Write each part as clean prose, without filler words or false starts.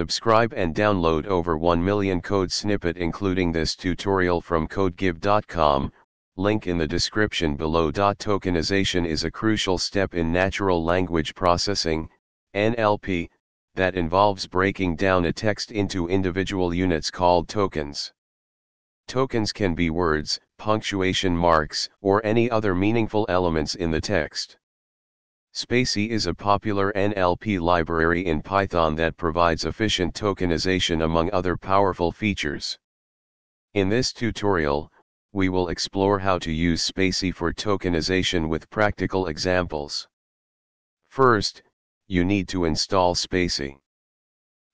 Subscribe and download over 1 million code snippet including this tutorial from CodeGive.com, link in the description below. Tokenization is a crucial step in natural language processing, NLP, that involves breaking down a text into individual units called tokens. Tokens can be words, punctuation marks, or any other meaningful elements in the text. SpaCy is a popular NLP library in Python that provides efficient tokenization among other powerful features. In this tutorial, we will explore how to use SpaCy for tokenization with practical examples. First, you need to install SpaCy.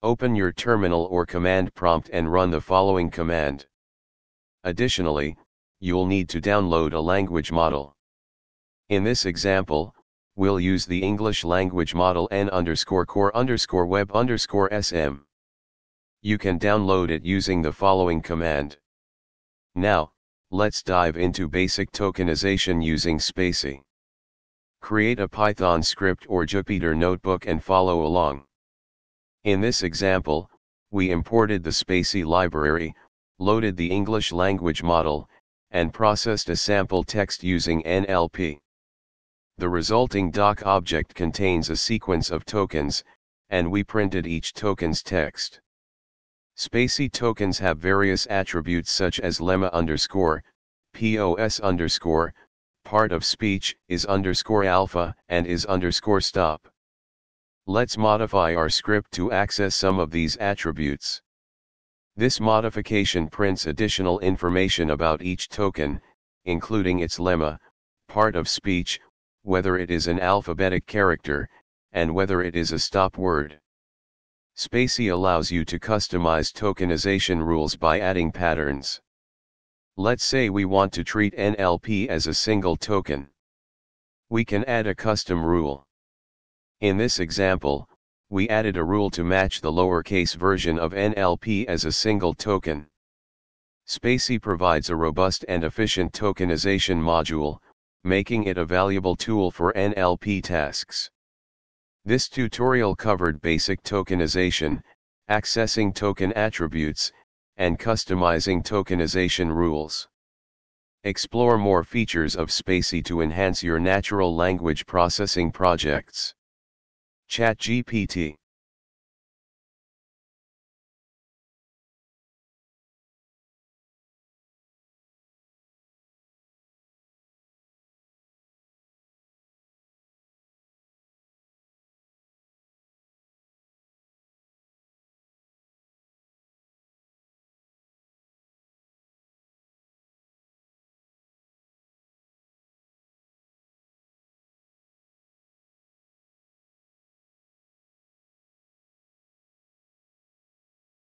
Open your terminal or command prompt and run the following command. Additionally, you'll need to download a language model. In this example, we'll use the English language model en_core_web_sm. You can download it using the following command. Now, let's dive into basic tokenization using SpaCy. Create a Python script or Jupyter notebook and follow along. In this example, we imported the SpaCy library, loaded the English language model, and processed a sample text using NLP. The resulting doc object contains a sequence of tokens, and we printed each token's text. SpaCy tokens have various attributes such as lemma underscore, pos underscore, part of speech is underscore alpha and is underscore stop. Let's modify our script to access some of these attributes. This modification prints additional information about each token, including its lemma, part of speech, whether it is an alphabetic character, and whether it is a stop word. SpaCy allows you to customize tokenization rules by adding patterns. Let's say we want to treat NLP as a single token. We can add a custom rule. In this example, we added a rule to match the lowercase version of NLP as a single token. SpaCy provides a robust and efficient tokenization module, making it a valuable tool for NLP tasks. This tutorial covered basic tokenization, accessing token attributes, and customizing tokenization rules. Explore more features of SpaCy to enhance your natural language processing projects. ChatGPT.